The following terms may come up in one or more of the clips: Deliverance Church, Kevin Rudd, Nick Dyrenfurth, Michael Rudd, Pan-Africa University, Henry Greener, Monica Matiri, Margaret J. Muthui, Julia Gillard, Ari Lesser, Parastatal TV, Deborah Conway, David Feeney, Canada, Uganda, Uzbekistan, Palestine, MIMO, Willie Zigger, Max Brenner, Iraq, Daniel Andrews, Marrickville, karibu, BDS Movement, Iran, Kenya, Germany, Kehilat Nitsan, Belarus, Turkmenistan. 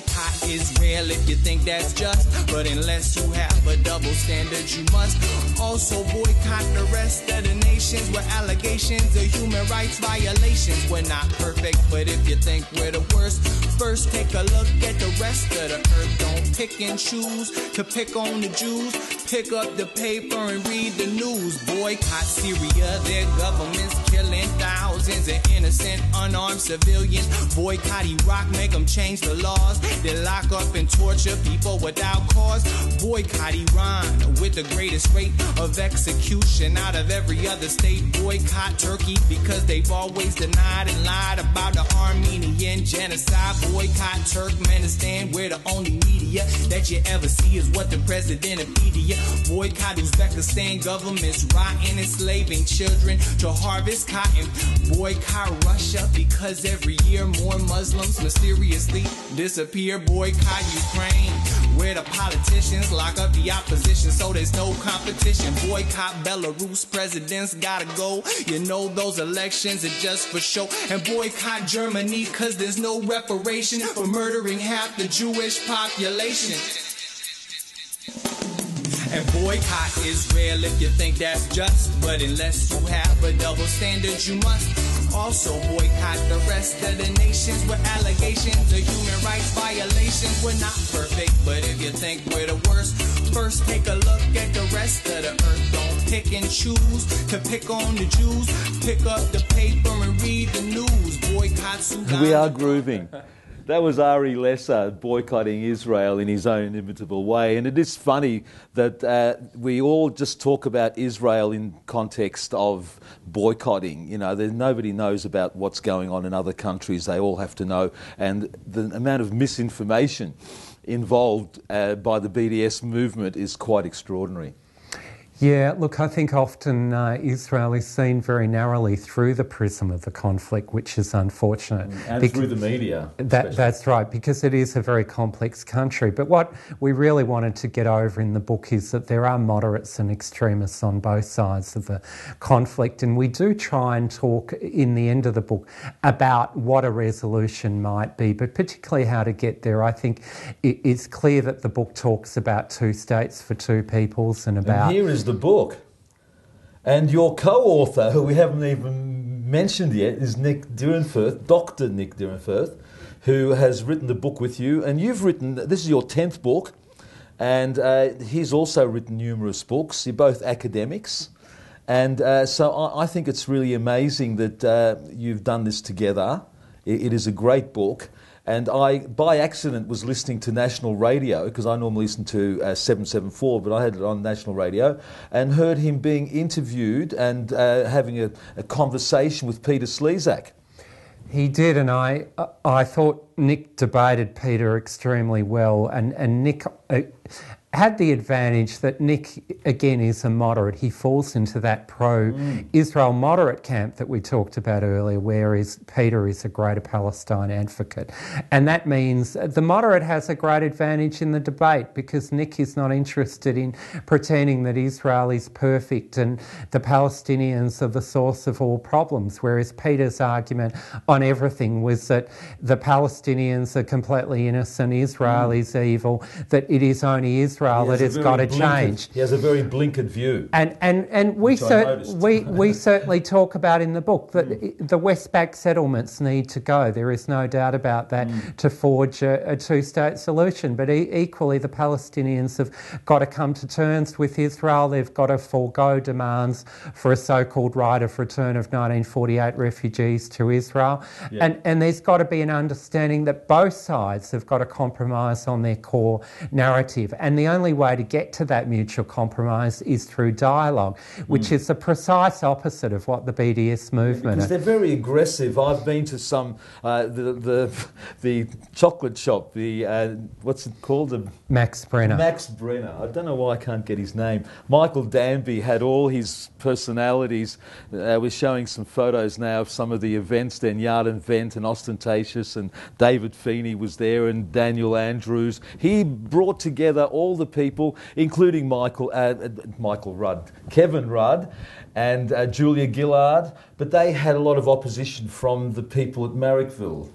boycott is real if you think that's just, but unless you have a double standard, you must also boycott the rest of the nations where allegations of human rights violations. We're not perfect, but if you think we're the worst, first take a look at the rest of the earth. Don't pick and choose to pick on the Jews. Pick up the paper and read the news. Boycott Syria, their government's killing thousands of innocent, unarmed civilians. Boycott Iraq, make them change the laws. They lock up and torture people without cause. Boycott Iran with the greatest rate of execution out of every other state. Boycott Turkey because they've always denied and lied about the Armenian genocide. Boycott Turkmenistan, where the only media that you ever see is what the president of media. Boycott Uzbekistan, government's rotten, enslaving children to harvest cotton. Boycott Russia because every year more Muslims mysteriously disappear. Boycott Ukraine, where the politicians lock up the opposition so there's no competition. Boycott Belarus, presidents gotta go. You know those elections are just for show. And boycott Germany cause there's no reparation for murdering half the Jewish population. And boycott Israel if you think that's just, but unless you have a double standard, you must also boycott the rest of the nations with allegations of human rights violations. We're not perfect, but if you think we're the worst, first take a look at the rest of the earth. Don't pick and choose to pick on the Jews. Pick up the paper and read the news. Boycott Sudan. We are grooving. That was Ari Lesser boycotting Israel in his own inimitable way. And it is funny that we all just talk about Israel in context of boycotting. You know, nobody knows about what's going on in other countries. They all have to know. And the amount of misinformation involved by the BDS movement is quite extraordinary. Yeah, look, I think often Israel is seen very narrowly through the prism of the conflict, which is unfortunate. And through the media. That's right, because it is a very complex country. But what we really wanted to get over in the book is that there are moderates and extremists on both sides of the conflict. And we do try and talk in the end of the book about what a resolution might be, but particularly how to get there. I think it's clear that the book talks about two states for two peoples and about... And here is the book, and your co-author, who we haven't even mentioned yet, is Nick Dyrenfurth, Dr. Nick Dyrenfurth, who has written the book with you, and you've written, this is your 10th book, and he's also written numerous books. You're both academics, and so I think it's really amazing that you've done this together. It is a great book. And I, by accident, was listening to national radio, because I normally listen to 774, but I had it on national radio, and heard him being interviewed and having a conversation with Peter Slezak. He did, and I thought Nick debated Peter extremely well, and Nick... had the advantage that Nick, again, is a moderate. He falls into that pro-Israel moderate camp that we talked about earlier, where Peter is a greater Palestine advocate. And that means the moderate has a great advantage in the debate because Nick is not interested in pretending that Israel is perfect and the Palestinians are the source of all problems, whereas Peter's argument on everything was that the Palestinians are completely innocent, Israel is evil, that it is only Israel that has got to change. He has a very blinkered view. And we certainly talk about in the book that the West Bank settlements need to go. There is no doubt about that to forge a two-state solution. But equally, the Palestinians have got to come to terms with Israel. They've got to forego demands for a so-called right of return of 1948 refugees to Israel. Yeah. And there's got to be an understanding that both sides have got to compromise on their core narrative. And the only way to get to that mutual compromise is through dialogue, which is the precise opposite of what the BDS movement is. Because they're very aggressive. I've been to some, the chocolate shop, the, what's it called? The Max Brenner. Max Brenner. I don't know why I can't get his name. Michael Danby had all his personalities. We're showing some photos now of some of the events, then Yard and Vent and Ostentatious, and David Feeney was there, and Daniel Andrews. He brought together all the people, including Michael Rudd, Kevin Rudd, and Julia Gillard, but they had a lot of opposition from the people at Marrickville.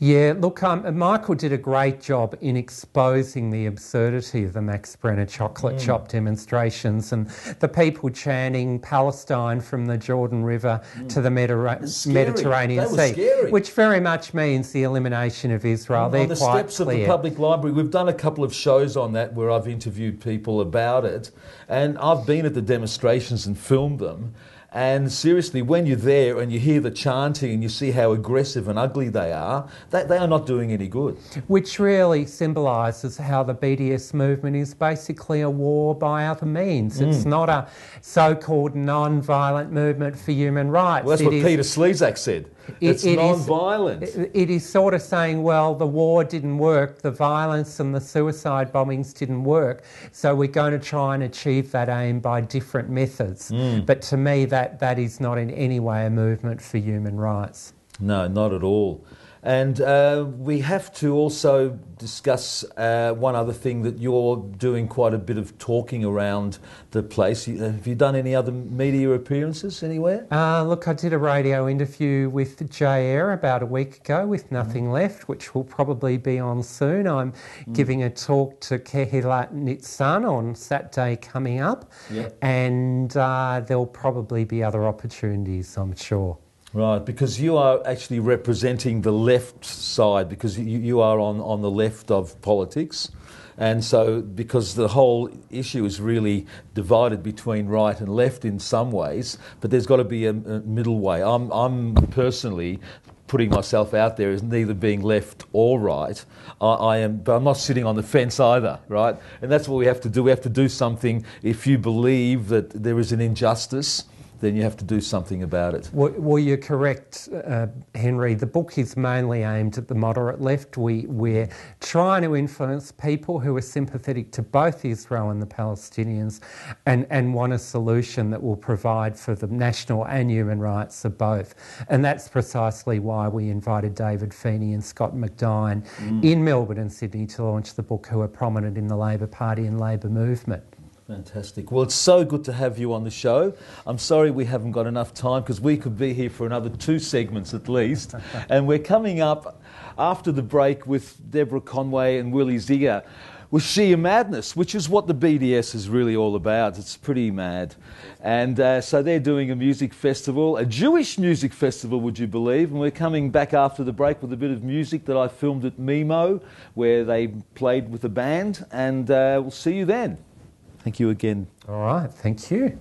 Yeah, look, Michael did a great job in exposing the absurdity of the Max Brenner chocolate shop demonstrations and the people chanting Palestine from the Jordan River to the Mediterranean Sea, which very much means the elimination of Israel. They're on the quite steps clear. Of the public library. We've done a couple of shows on that where I've interviewed people about it, and I've been at the demonstrations and filmed them. And seriously, when you're there and you hear the chanting and you see how aggressive and ugly they are not doing any good. Which really symbolises how the BDS movement is basically a war by other means. It's not a so-called non-violent movement for human rights. Well, that's what Peter Slezak said. It's non-violent. It is sort of saying, well, the war didn't work, the violence and the suicide bombings didn't work, so we're going to try and achieve that aim by different methods. But to me, that is not in any way a movement for human rights. No, not at all. And we have to also discuss one other thing that you're doing quite a bit of talking around the place. Have you done any other media appearances anywhere? Look, I did a radio interview with Jay Eyre about a week ago with Nothing Left, which will probably be on soon. I'm giving a talk to Kehilat Nitsan on Saturday coming up, and there'll probably be other opportunities, I'm sure. Right, because you are actually representing the left side, because you are on the left of politics. And so, because the whole issue is really divided between right and left in some ways, but there's got to be a middle way. I'm personally putting myself out there as neither being left or right. But I'm not sitting on the fence either, right? And that's what we have to do. We have to do something. If you believe that there is an injustice, then you have to do something about it. Well, you're correct, Henry. The book is mainly aimed at the moderate left. We're trying to influence people who are sympathetic to both Israel and the Palestinians and want a solution that will provide for the national and human rights of both. And that's precisely why we invited David Feeney and Scott McDyne in Melbourne and Sydney to launch the book, who are prominent in the Labor Party and Labor movement. Fantastic. Well, it's so good to have you on the show. I'm sorry we haven't got enough time, because we could be here for another two segments at least. And we're coming up after the break with Deborah Conway and Willie Zigger with Sheer Madness, which is what the BDS is really all about. It's pretty mad. And so they're doing a music festival, a Jewish music festival, would you believe? And we're coming back after the break with a bit of music that I filmed at MIMO, where they played with a band. And we'll see you then. Thank you again. All right, thank you.